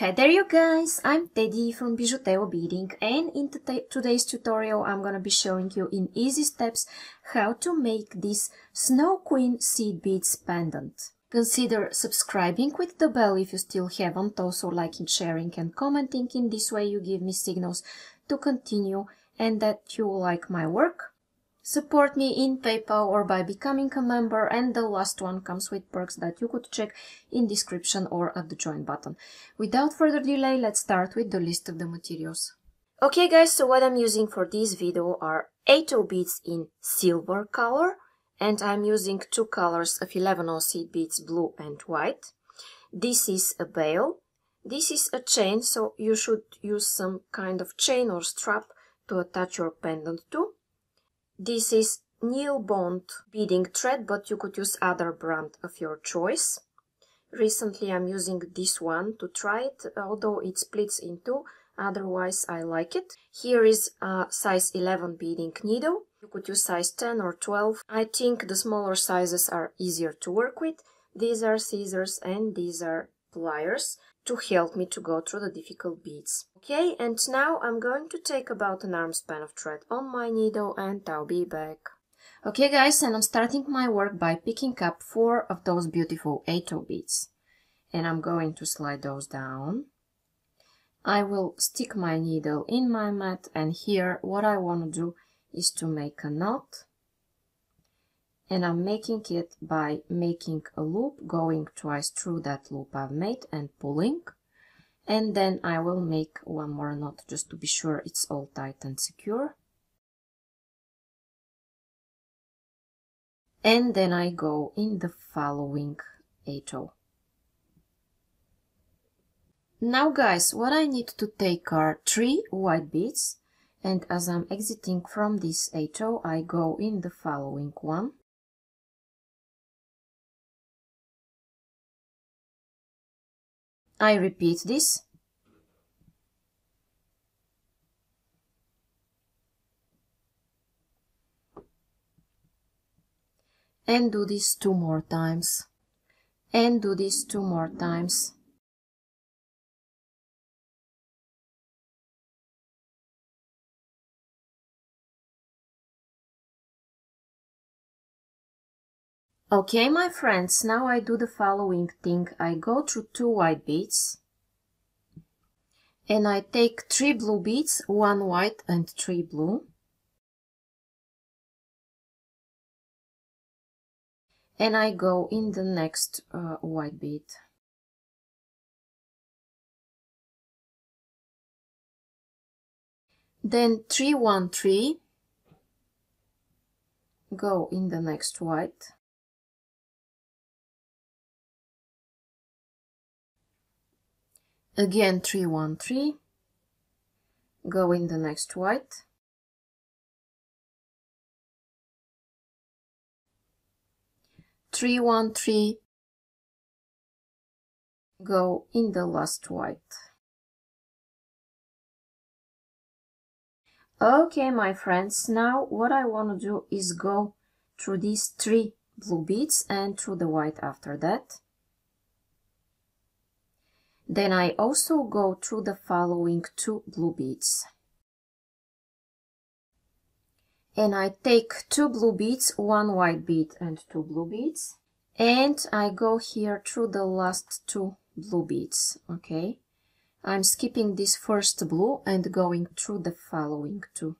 Hey there you guys, I'm Teddy from Bijuteo Beading, and in today's tutorial I'm gonna be showing you in easy steps how to make this Snow Queen seed beads pendant. Consider subscribing with the bell if you still haven't, also liking, sharing and commenting. In this way you give me signals to continue and that you like my work. Support me in PayPal or by becoming a member, and the last one comes with perks that you could check in description or at the join button. Without further delay, let's start with the list of the materials. Okay guys, so what I'm using for this video are 8/0 beads in silver color, and I'm using two colors of 11/0 seed beads, blue and white. This is a bale, this is a chain, so you should use some kind of chain or strap to attach your pendant to. This is Nylbond beading thread, but you could use other brand of your choice. Recently I'm using this one to try it, although it splits in two, otherwise I like it. Here is a size 11 beading needle. You could use size 10 or 12. I think the smaller sizes are easier to work with. These are scissors and these are pliers to help me to go through the difficult beads. Okay, and now I'm going to take about an arm's span of thread on my needle and I'll be back. Okay guys, and I'm starting my work by picking up 4 of those beautiful 8/0 beads. And I'm going to slide those down. I will stick my needle in my mat, and here what I want to do is to make a knot. And I'm making it by making a loop, going twice through that loop I've made and pulling. And then I will make one more knot just to be sure it's all tight and secure. And then I go in the following 8/0. Now guys, what I need to take are 3 white beads. And as I'm exiting from this 8/0, I go in the following one. I repeat this. And do this 2 more times. And do this 2 more times. Okay my friends, now I do the following thing. I go through 2 white beads and I take 3 blue beads, 1 white and 3 blue. And I go in the next white bead. Then 3, 1, 3. Go in the next white. Again 3, 1, 3, go in the next white, (3, 1, 3), go in the last white. Okay my friends, now what I want to do is go through these 3 blue beads and through the white after that. Then I also go through the following 2 blue beads. And I take 2 blue beads, 1 white bead and 2 blue beads. And I go here through the last 2 blue beads, okay? I'm skipping this first blue and going through the following 2.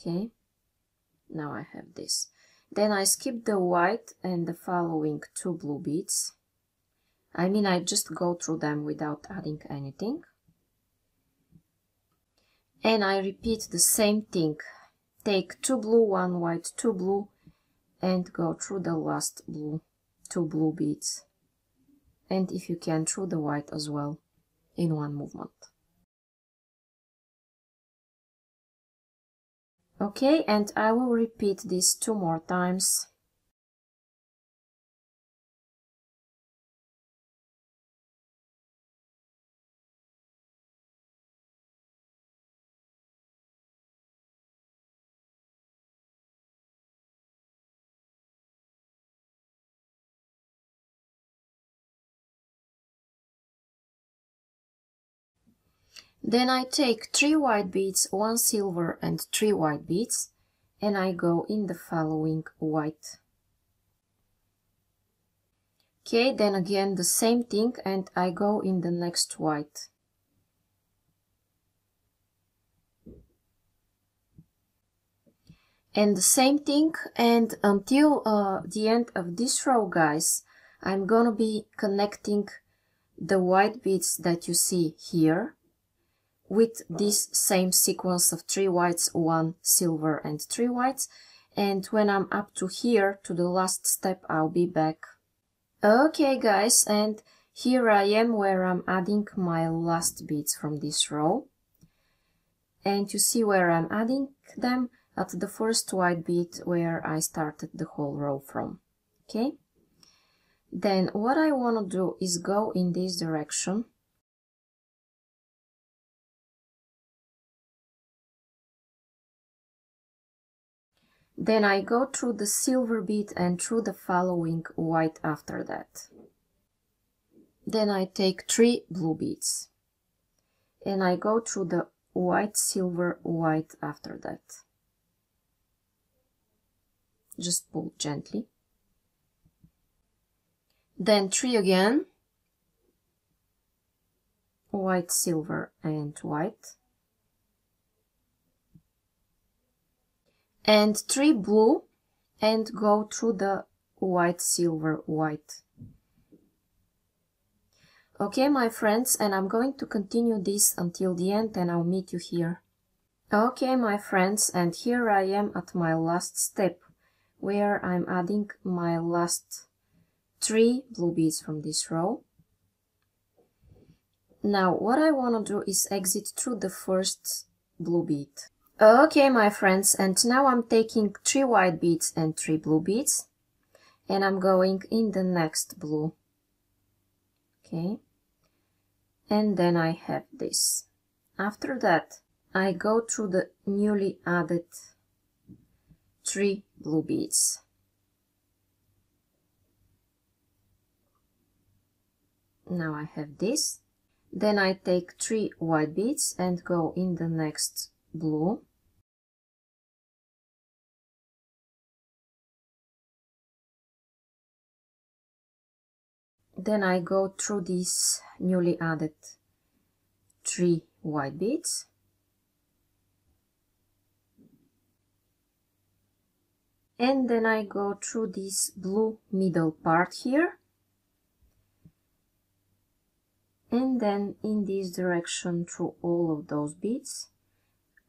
Okay, now I have this. Then I skip the white and the following 2 blue beads. I mean, I just go through them without adding anything. And I repeat the same thing. Take 2 blue, 1 white, 2 blue, and go through the last blue, 2 blue beads. And if you can, through the white as well, in one movement. Okay, and I will repeat this 2 more times. Then I take 3 white beads, 1 silver and 3 white beads, and I go in the following white. Okay, then again the same thing, and I go in the next white. And the same thing, and until the end of this row, guys, I'm gonna be connecting the white beads that you see here with this same sequence of 3 whites, 1 silver and 3 whites. And when I'm up to here, to the last step, I'll be back. Okay, guys, and here I am where I'm adding my last beads from this row. And you see where I'm adding them at the first white bead where I started the whole row from. Okay? Then what I want to do is go in this direction. Then I go through the silver bead and through the following white after that. Then I take 3 blue beads. And I go through the white, silver, white after that. Just pull gently. Then 3 again. White, silver and white. And 3 blue, and go through the white, silver, white. Okay, my friends, and I'm going to continue this until the end, and I'll meet you here. Okay, my friends, and here I am at my last step, where I'm adding my last 3 blue beads from this row. Now, what I want to do is exit through the first blue bead. Okay, my friends, and now I'm taking 3 white beads and 3 blue beads, and I'm going in the next blue. Okay, and then I have this. After that, I go through the newly added 3 blue beads. Now I have this. Then I take 3 white beads and go in the next blue. Then I go through these newly added 3 white beads. And then I go through this blue middle part here. And then in this direction through all of those beads,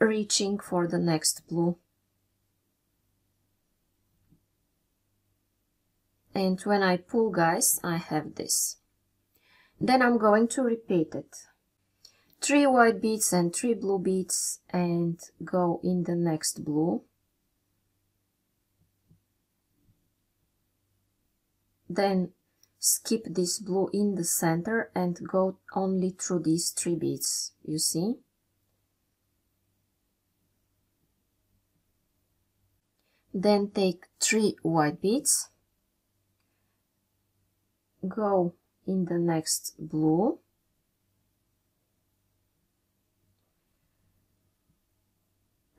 reaching for the next blue. And when I pull, guys, I have this. Then I'm going to repeat it. 3 white beads and 3 blue beads, and go in the next blue. Then skip this blue in the center and go only through these 3 beads, you see? Then take 3 white beads, go in the next blue,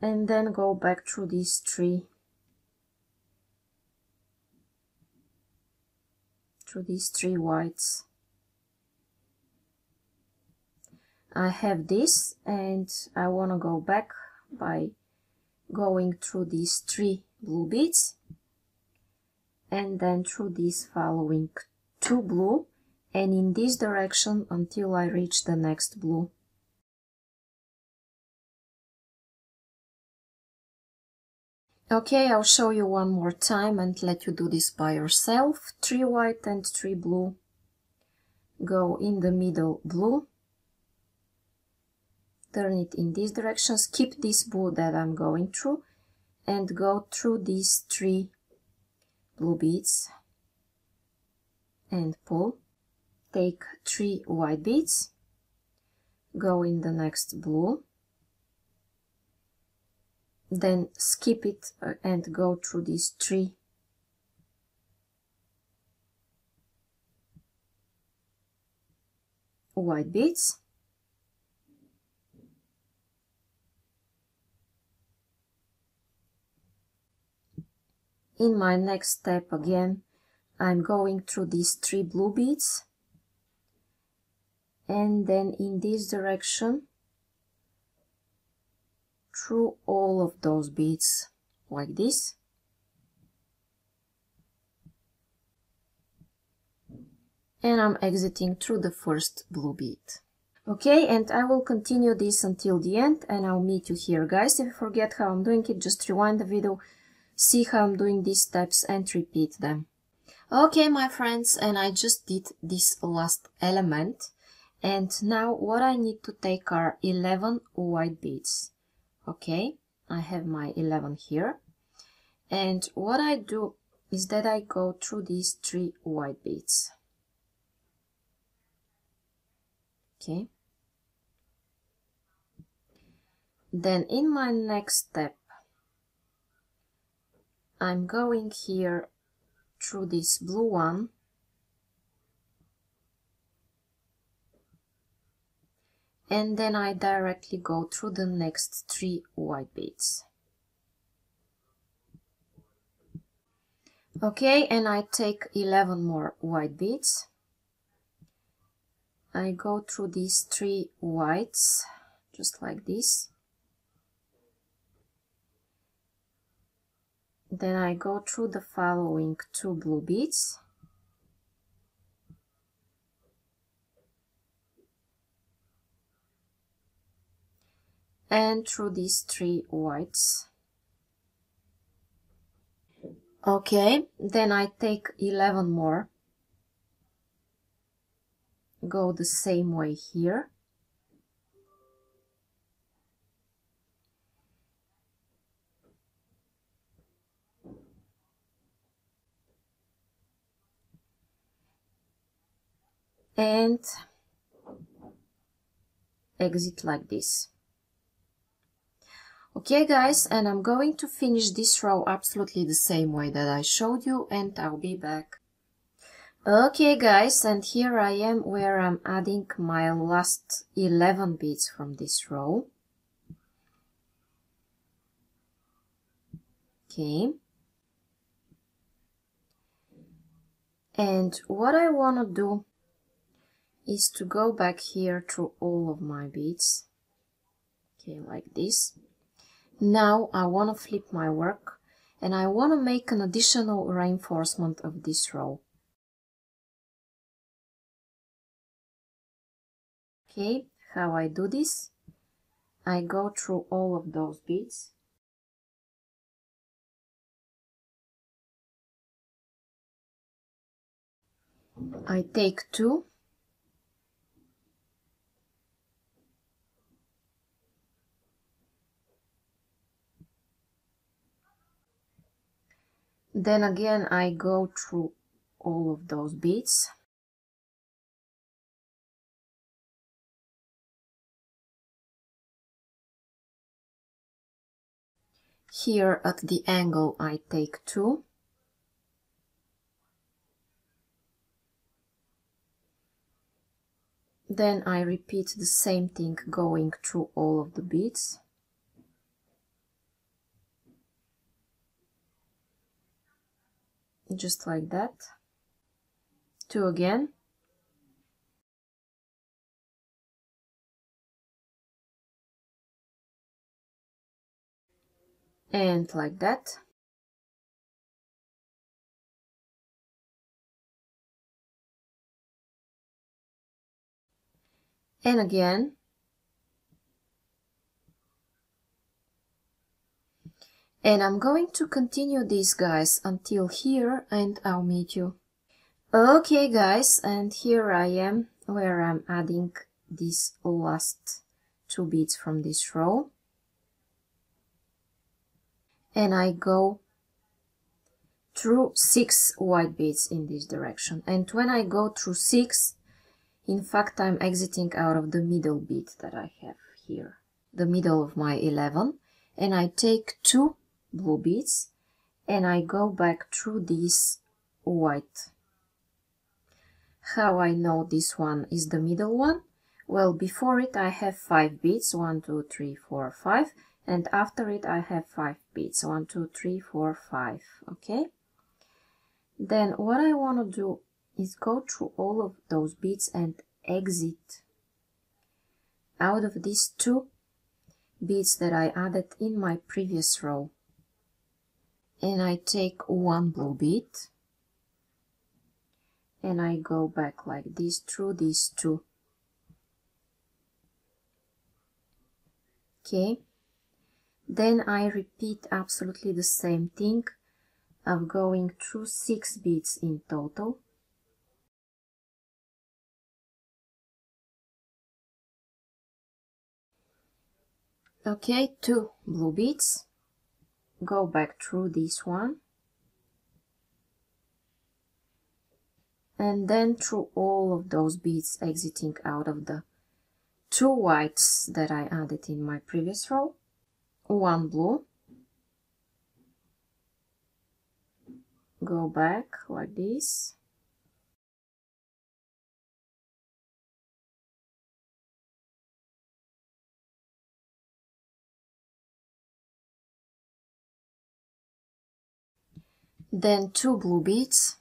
and then go back through these 3 whites. I have this, and I want to go back by going through these 3 blue beads, and then through these following 2 blue, and in this direction until I reach the next blue. Okay, I'll show you one more time and let you do this by yourself. 3 white and 3 blue. Go in the middle blue. Turn it in this direction, skip this blue that I'm going through, and go through these 3 blue beads and pull. Take 3 white beads, go in the next blue, then skip it and go through these 3, white beads, In my next step again, I'm going through these three blue beads and then in this direction through all of those beads like this. And I'm exiting through the first blue bead. Okay, and I will continue this until the end and I'll meet you here, guys. If you forget how I'm doing it, just rewind the video, see how I'm doing these steps and repeat them. Okay, my friends, and I just did this last element. And now what I need to take are 11 white beads. Okay, I have my 11 here. And what I do is that I go through these three white beads. Okay. Then in my next step, I'm going here through this blue one and then I directly go through the next three white beads. Okay, and I take 11 more white beads. I go through these three whites, just like this. Then I go through the following two blue beads. And through these three whites. Okay, then I take 11 more. Go the same way here. And exit like this. Okay, guys, and I'm going to finish this row absolutely the same way that I showed you, and I'll be back. Okay, guys, and here I am where I'm adding my last 11 beads from this row. Okay. And what I want to do is to go back here through all of my beads. Okay, like this. Now I want to flip my work and I want to make an additional reinforcement of this row. Okay, how I do this? I go through all of those beads. I take two. Then again, I go through all of those beads. Here at the angle, I take two. Then I repeat the same thing going through all of the beads. Just like that. Two again. And like that. And again. And I'm going to continue these, guys, until here, and I'll meet you. Okay, guys, and here I am where I'm adding these last two beads from this row. And I go through 6 white beads in this direction. And when I go through 6, in fact, I'm exiting out of the middle bead that I have here, the middle of my 11, and I take 2 blue beads and I go back through this white. How I know this one is the middle one? Well, before it I have 5 beads, 1, 2, 3, 4, 5, and after it I have 5 beads, 1 2 3 4 5. Okay, then what I want to do is go through all of those beads and exit out of these 2 beads that I added in my previous row, and I take 1 blue bead and I go back like this through these 2. Okay, then I repeat absolutely the same thing of going through 6 beads in total. Okay, 2 blue beads, go back through this one and then through all of those beads, exiting out of the 2 whites that I added in my previous row, 1 blue, go back like this, then 2 blue beads,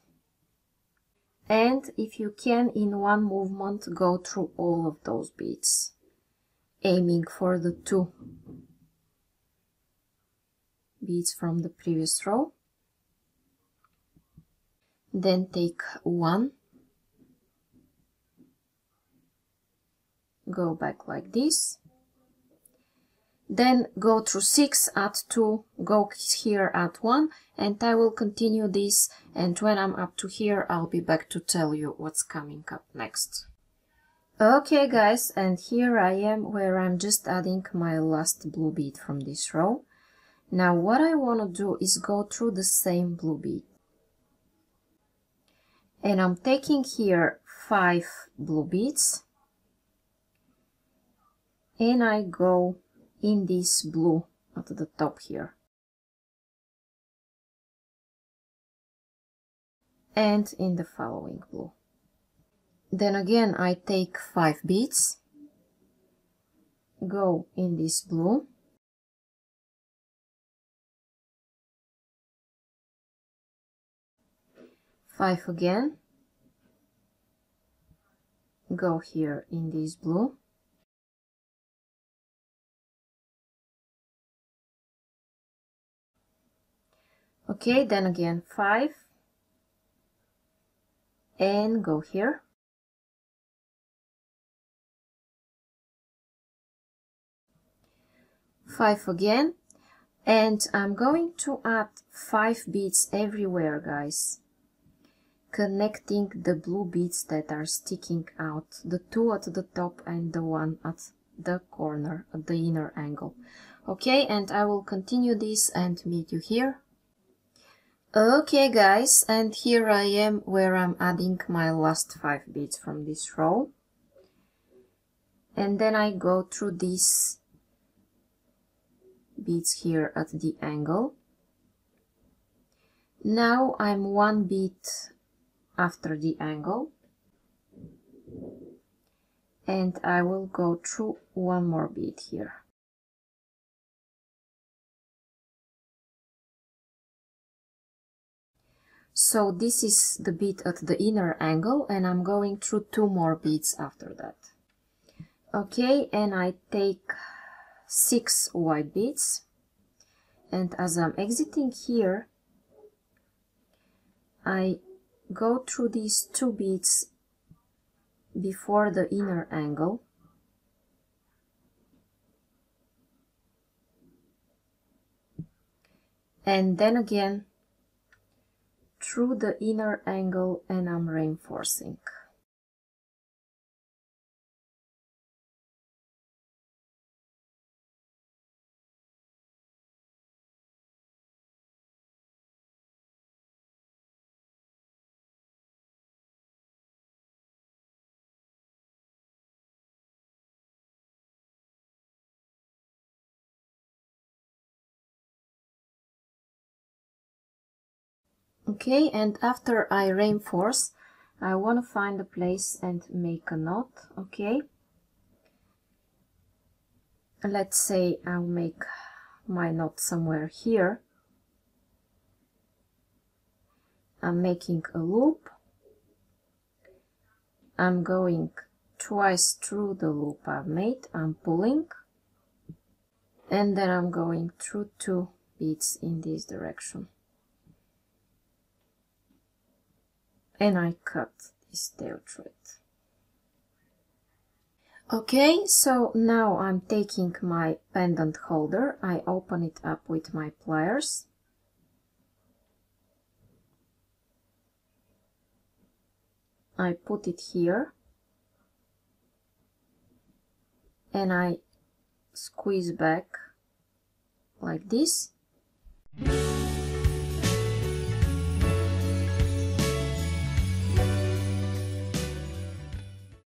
and if you can in one movement go through all of those beads, aiming for the 2 beads from the previous row, then take 1, go back like this, then go through 6, add 2, go here, add 1, and I will continue this, and when I'm up to here I'll be back to tell you what's coming up next. Okay guys, and here I am where I'm just adding my last blue bead from this row. Now what I want to do is go through the same blue bead, and I'm taking here 5 blue beads and I go in this blue at the top here, and in the following blue. Then again I take 5 beads, go in this blue, five again, go here in this blue, okay, then again 5 and go here, five again, and I'm going to add 5 beads everywhere guys, connecting the blue beads that are sticking out, the 2 at the top and the 1 at the corner at the inner angle. Okay, and I will continue this and meet you here. Okay guys, and here I am where I'm adding my last 5 beads from this row, and then I go through these beads here at the angle. Now I'm 1 bead after the angle, and I will go through 1 more bead here. So this is the bead at the inner angle, and I'm going through 2 more beads after that. Okay, and I take 6 white beads, and as I'm exiting here I go through these 2 beads before the inner angle, and then again through the inner angle, and I'm reinforcing. Okay, and after I reinforce, I want to find a place and make a knot. Okay, let's say I'll make my knot somewhere here. I'm making a loop. I'm going twice through the loop I've made, I'm pulling, and then I'm going through two beads in this direction. And I cut this tail thread. Okay, so now I'm taking my pendant holder, I open it up with my pliers. I put it here and I squeeze back like this.